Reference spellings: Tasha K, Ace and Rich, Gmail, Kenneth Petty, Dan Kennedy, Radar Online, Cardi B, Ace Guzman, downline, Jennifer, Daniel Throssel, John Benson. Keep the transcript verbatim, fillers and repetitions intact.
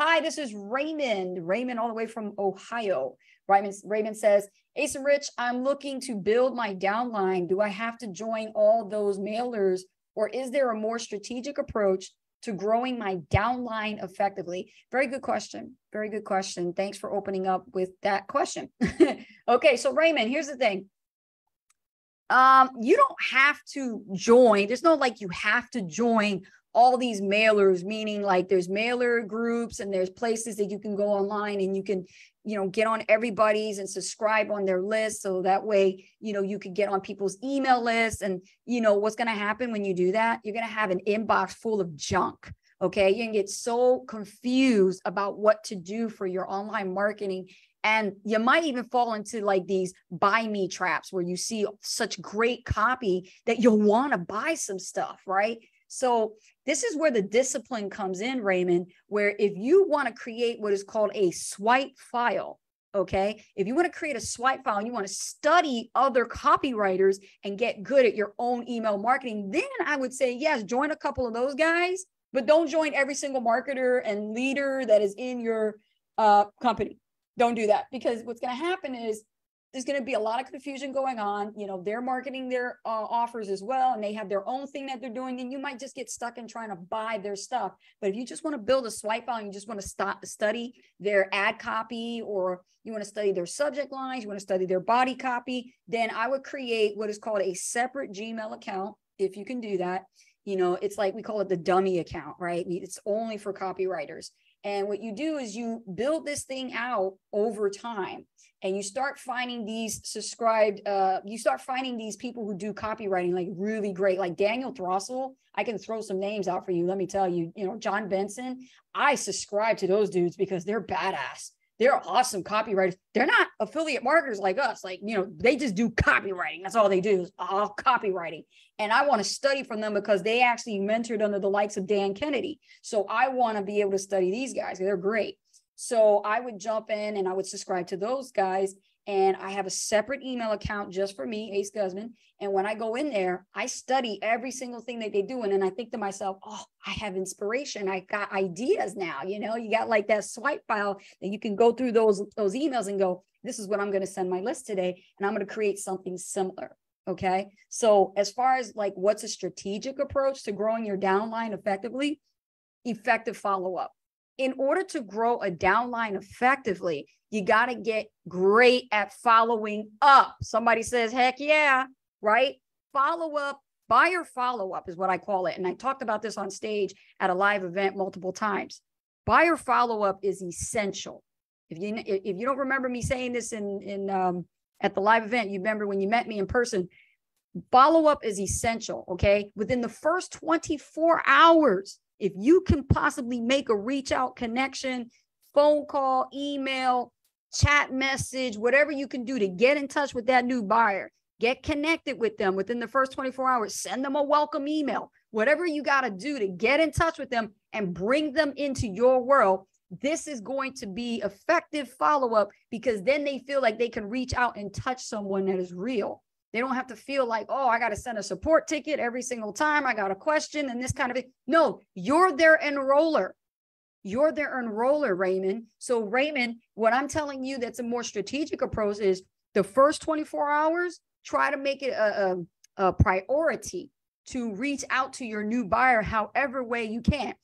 Hi, this is Raymond. Raymond all the way from Ohio. Raymond, Raymond says, Ace and Rich, I'm looking to build my downline. Do I have to join all those mailers, or is there a more strategic approach to growing my downline effectively? Very good question. Very good question. Thanks for opening up with that question. Okay, so Raymond, here's the thing. Um, you don't have to join. There's no like you have to join all these mailers, meaning like there's mailer groups and there's places that you can go online and you can, you know, get on everybody's and subscribe on their list. So that way, you know, you could get on people's email lists. And, you know, what's going to happen when you do that? You're going to have an inbox full of junk. Okay. You can get so confused about what to do for your online marketing. And you might even fall into like these buy me traps where you see such great copy that you'll want to buy some stuff, right? So this is where the discipline comes in, Raymond, where if you want to create what is called a swipe file, okay? If you want to create a swipe file and you want to study other copywriters and get good at your own email marketing, then I would say, yes, join a couple of those guys, but don't join every single marketer and leader that is in your uh, company. Don't do that, because what's going to happen is there's going to be a lot of confusion going on. You know, they're marketing their uh, offers as well, and they have their own thing that they're doing. And you might just get stuck in trying to buy their stuff. But if you just want to build a swipe file, and you just want to stop, study their ad copy, or you want to study their subject lines, you want to study their body copy, then I would create what is called a separate Gmail account. If you can do that, you know, it's like we call it the dummy account, right? It's only for copywriters. And what you do is you build this thing out over time, and you start finding these subscribed, uh, you start finding these people who do copywriting, like really great, like Daniel Throssel. I can throw some names out for you. Let me tell you, you know, John Benson, I subscribe to those dudes because they're badass. They're awesome copywriters. They're not affiliate marketers like us. Like, you know, they just do copywriting. That's all they do is all copywriting. And I want to study from them because they actually mentored under the likes of Dan Kennedy. So I want to be able to study these guys. They're great. So I would jump in and I would subscribe to those guys. And I have a separate email account just for me, Ace Guzman. And when I go in there, I study every single thing that they do. And then I think to myself, oh, I have inspiration. I got ideas now. You know, you got like that swipe file that you can go through those, those emails and go, this is what I'm going to send my list today. And I'm going to create something similar. Okay. So as far as like, what's a strategic approach to growing your downline effectively? Effective follow-up. In order to grow a downline effectively, you got to get great at following up. Somebody says, heck yeah, right? Follow up, buyer follow up is what I call it. And I talked about this on stage at a live event multiple times. Buyer follow up is essential. If you if you don't remember me saying this in, in um, at the live event, you remember when you met me in person, follow up is essential, okay? Within the first twenty-four hours, if you can possibly make a reach out connection, phone call, email, chat message, whatever you can do to get in touch with that new buyer, get connected with them within the first twenty-four hours, send them a welcome email, whatever you got to do to get in touch with them and bring them into your world. This is going to be effective follow-up because then they feel like they can reach out and touch someone that is real. They don't have to feel like, oh, I got to send a support ticket every single time. I got a question and this kind of thing. No, you're their enroller. You're their enroller, Raymond. So Raymond, what I'm telling you that's a more strategic approach is the first twenty-four hours, try to make it a, a, a priority to reach out to your new buyer however way you can.